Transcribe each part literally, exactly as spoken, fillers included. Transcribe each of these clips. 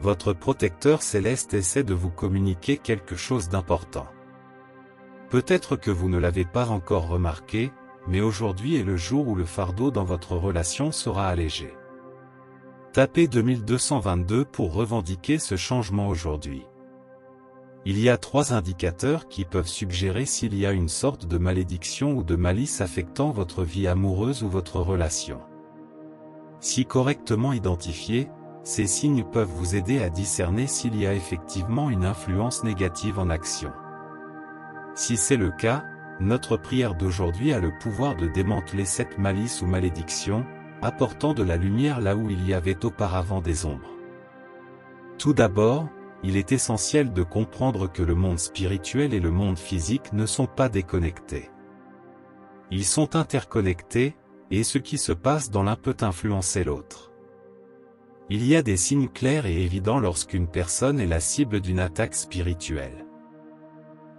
votre protecteur céleste essaie de vous communiquer quelque chose d'important. Peut-être que vous ne l'avez pas encore remarqué, mais aujourd'hui est le jour où le fardeau dans votre relation sera allégé. Tapez deux mille deux cent vingt-deux pour revendiquer ce changement aujourd'hui. Il y a trois indicateurs qui peuvent suggérer s'il y a une sorte de malédiction ou de malice affectant votre vie amoureuse ou votre relation. Si correctement identifiés, ces signes peuvent vous aider à discerner s'il y a effectivement une influence négative en action. Si c'est le cas, notre prière d'aujourd'hui a le pouvoir de démanteler cette malice ou malédiction, apportant de la lumière là où il y avait auparavant des ombres. Tout d'abord, il est essentiel de comprendre que le monde spirituel et le monde physique ne sont pas déconnectés. Ils sont interconnectés, et ce qui se passe dans l'un peut influencer l'autre. Il y a des signes clairs et évidents lorsqu'une personne est la cible d'une attaque spirituelle.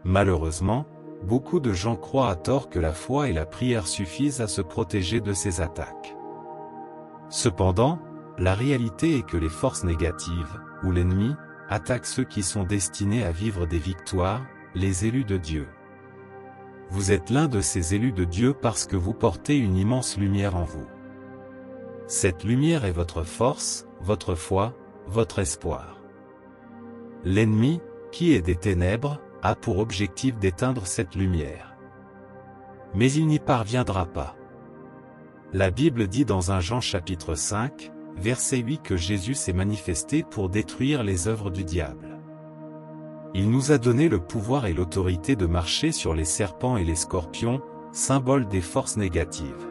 Malheureusement, beaucoup de gens croient à tort que la foi et la prière suffisent à se protéger de ces attaques. Cependant, la réalité est que les forces négatives, ou l'ennemi, attaquent ceux qui sont destinés à vivre des victoires, les élus de Dieu. Vous êtes l'un de ces élus de Dieu parce que vous portez une immense lumière en vous. Cette lumière est votre force, votre foi, votre espoir. L'ennemi, qui est des ténèbres, a pour objectif d'éteindre cette lumière. Mais il n'y parviendra pas. La Bible dit dans Premier Jean chapitre cinq, verset huit que Jésus s'est manifesté pour détruire les œuvres du diable. Il nous a donné le pouvoir et l'autorité de marcher sur les serpents et les scorpions, symboles des forces négatives.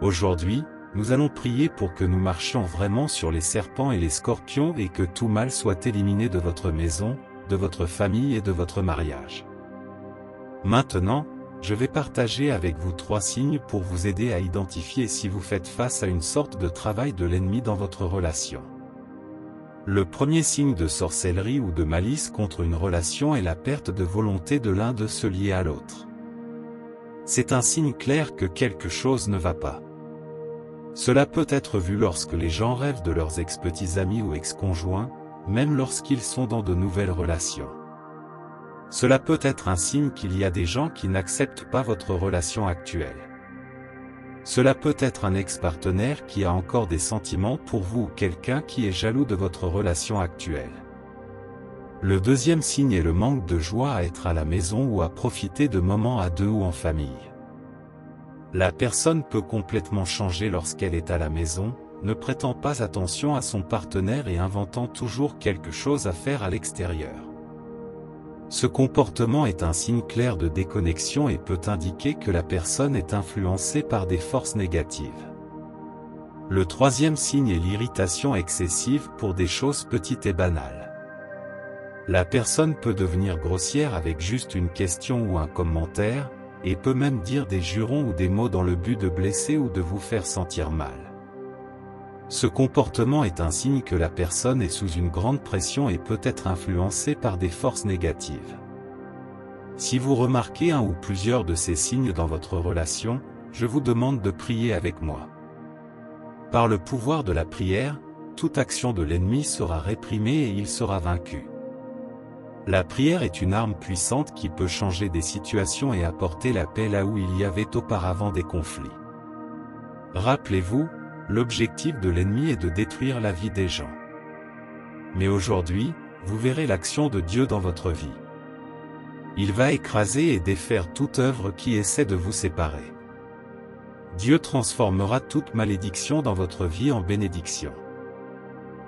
Aujourd'hui, nous allons prier pour que nous marchions vraiment sur les serpents et les scorpions et que tout mal soit éliminé de votre maison, de votre famille et de votre mariage. Maintenant, je vais partager avec vous trois signes pour vous aider à identifier si vous faites face à une sorte de travail de l'ennemi dans votre relation. Le premier signe de sorcellerie ou de malice contre une relation est la perte de volonté de l'un de se lier à l'autre. C'est un signe clair que quelque chose ne va pas. Cela peut être vu lorsque les gens rêvent de leurs ex-petits amis ou ex-conjoints, même lorsqu'ils sont dans de nouvelles relations. Cela peut être un signe qu'il y a des gens qui n'acceptent pas votre relation actuelle. Cela peut être un ex-partenaire qui a encore des sentiments pour vous ou quelqu'un qui est jaloux de votre relation actuelle. Le deuxième signe est le manque de joie à être à la maison ou à profiter de moments à deux ou en famille. La personne peut complètement changer lorsqu'elle est à la maison, ne prêtant pas attention à son partenaire et inventant toujours quelque chose à faire à l'extérieur. Ce comportement est un signe clair de déconnexion et peut indiquer que la personne est influencée par des forces négatives. Le troisième signe est l'irritation excessive pour des choses petites et banales. La personne peut devenir grossière avec juste une question ou un commentaire, et peut même dire des jurons ou des mots dans le but de blesser ou de vous faire sentir mal. Ce comportement est un signe que la personne est sous une grande pression et peut être influencée par des forces négatives. Si vous remarquez un ou plusieurs de ces signes dans votre relation, je vous demande de prier avec moi. Par le pouvoir de la prière, toute action de l'ennemi sera réprimée et il sera vaincu. La prière est une arme puissante qui peut changer des situations et apporter la paix là où il y avait auparavant des conflits. Rappelez-vous, l'objectif de l'ennemi est de détruire la vie des gens. Mais aujourd'hui, vous verrez l'action de Dieu dans votre vie. Il va écraser et défaire toute œuvre qui essaie de vous séparer. Dieu transformera toute malédiction dans votre vie en bénédiction.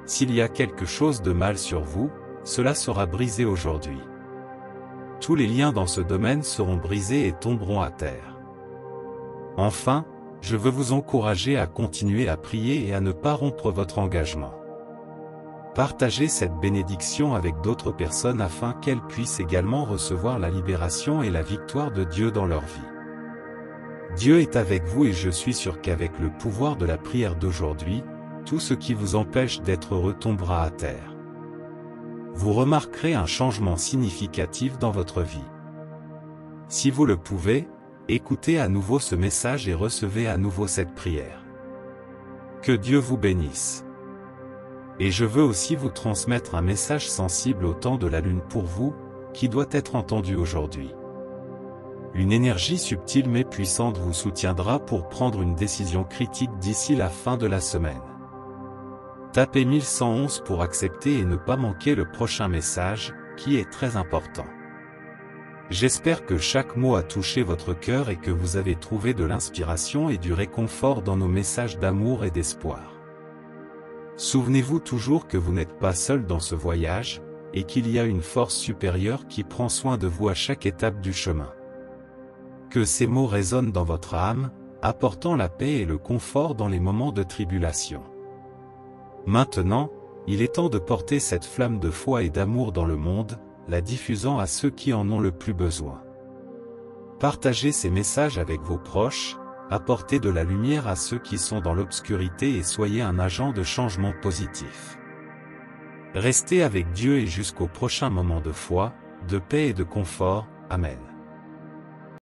S'il y a quelque chose de mal sur vous, cela sera brisé aujourd'hui. Tous les liens dans ce domaine seront brisés et tomberont à terre. Enfin, je veux vous encourager à continuer à prier et à ne pas rompre votre engagement. Partagez cette bénédiction avec d'autres personnes afin qu'elles puissent également recevoir la libération et la victoire de Dieu dans leur vie. Dieu est avec vous et je suis sûr qu'avec le pouvoir de la prière d'aujourd'hui, tout ce qui vous empêche d'être heureux tombera à terre. Vous remarquerez un changement significatif dans votre vie. Si vous le pouvez, écoutez à nouveau ce message et recevez à nouveau cette prière. Que Dieu vous bénisse. Et je veux aussi vous transmettre un message sensible au temps de la lune pour vous, qui doit être entendu aujourd'hui. Une énergie subtile mais puissante vous soutiendra pour prendre une décision critique d'ici la fin de la semaine. Tapez mille cent onze pour accepter et ne pas manquer le prochain message, qui est très important. J'espère que chaque mot a touché votre cœur et que vous avez trouvé de l'inspiration et du réconfort dans nos messages d'amour et d'espoir. Souvenez-vous toujours que vous n'êtes pas seul dans ce voyage, et qu'il y a une force supérieure qui prend soin de vous à chaque étape du chemin. Que ces mots résonnent dans votre âme, apportant la paix et le confort dans les moments de tribulation. Maintenant, il est temps de porter cette flamme de foi et d'amour dans le monde, la diffusant à ceux qui en ont le plus besoin. Partagez ces messages avec vos proches, apportez de la lumière à ceux qui sont dans l'obscurité et soyez un agent de changement positif. Restez avec Dieu et jusqu'au prochain moment de foi, de paix et de confort. Amen.